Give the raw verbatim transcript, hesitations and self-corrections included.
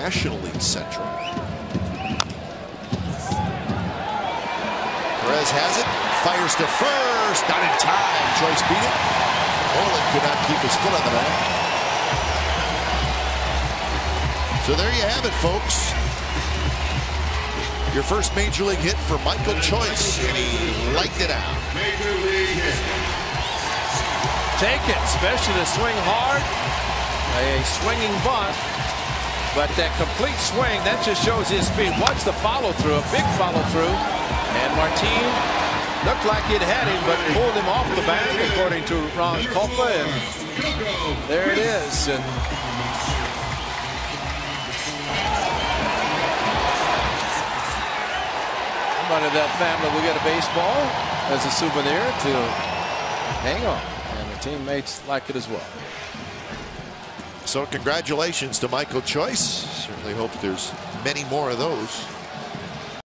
National League Central. Perez has it, fires to first, not in time. Choice beat it. Moreland could not keep his foot on the mat. So there you have it, folks. Your first Major League hit for Michael Choice, and he liked it out. Major League hit. Take it, especially the swing hard. A swinging bunt, but that complete swing, that just shows his speed. Watch the follow-through, a big follow-through. And Martin looked like he'd had him, but pulled him off the bag, according to Ron Koppa. And there it is. And one of that family will get a baseball as a souvenir to hang on. And the teammates like it as well. So congratulations to Michael Choice. Certainly hope there's many more of those.